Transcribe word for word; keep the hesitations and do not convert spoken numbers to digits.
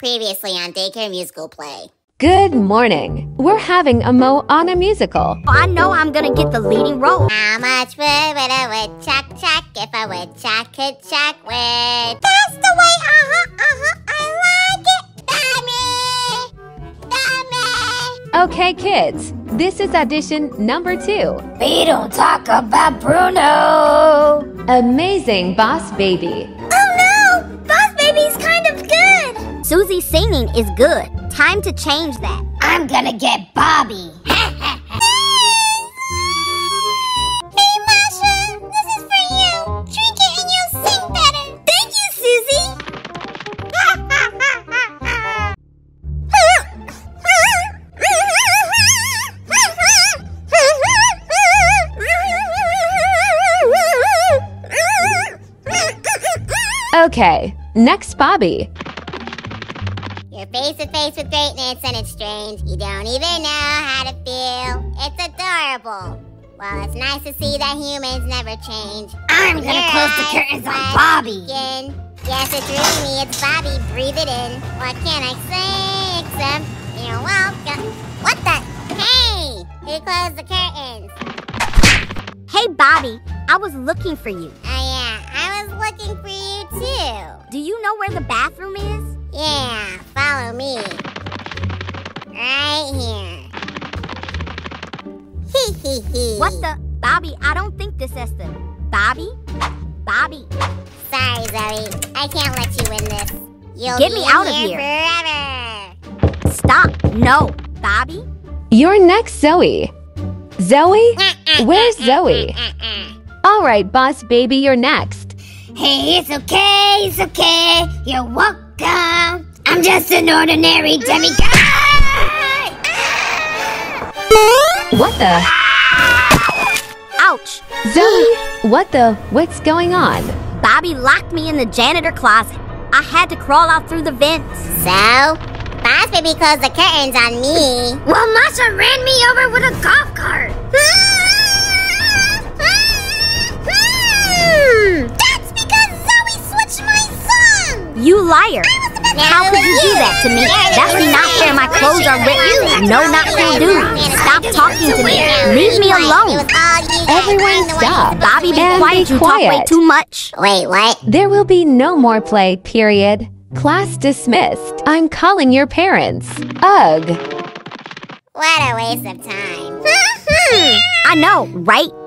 Previously on Daycare Musical Play. Good morning. We're having a Moana musical. I know I'm gonna get the leading role. How much wood would a woodchuck chuck if a woodchuck could chuck wood? That's the way, uh-huh, uh-huh, I like it. Dummy! Dummy! Okay, kids. This is audition number two. We don't talk about Bruno. Amazing Boss Baby. Oh no! Boss Baby's kind of good. Susie singing is good. Time to change that. I'm gonna get Bobby. Hey, Masha. This is for you. Drink it and you'll sing better. Thank you, Susie. Okay, next Bobby. You're face to face with greatness and it's strange. You don't even know how to feel. It's adorable. Well, it's nice to see that humans never change. I'm gonna Your close the curtains on Bobby. Skin. Yes, it's really me. It's Bobby. Breathe it in. What can I say except you're welcome? What the? Hey! Who closed the curtains? Hey, Bobby. I was looking for you. Looking for you too. Do you know where the bathroom is? Yeah, follow me. Right here. Hee hee hee. What the? Bobby, I don't think this is the... Bobby? Bobby. Sorry, Zoe. I can't let you win this. You'll Get be me out here, here forever. Stop. No, Bobby. You're next, Zoe. Zoe? Where's Zoe? All right, Boss Baby, you're next. Hey, it's okay, it's okay, you're welcome. I'm just an ordinary demigod. What the? Ouch. Zoe, what the? What's going on? Bobby locked me in the janitor closet. I had to crawl out through the vents. So? Boss Baby closed the curtains on me. Well, Masha ran me over with a golf cart. You liar! How could you do that to me? That's not fair. My clothes are wet. No, not fair, dude. Stop talking to me. Leave me alone. Everyone stop. Bobby, be quiet. You talk way too much. Wait, what? There will be no more play, period. Class dismissed. I'm calling your parents. Ugh. What a waste of time. I know, right?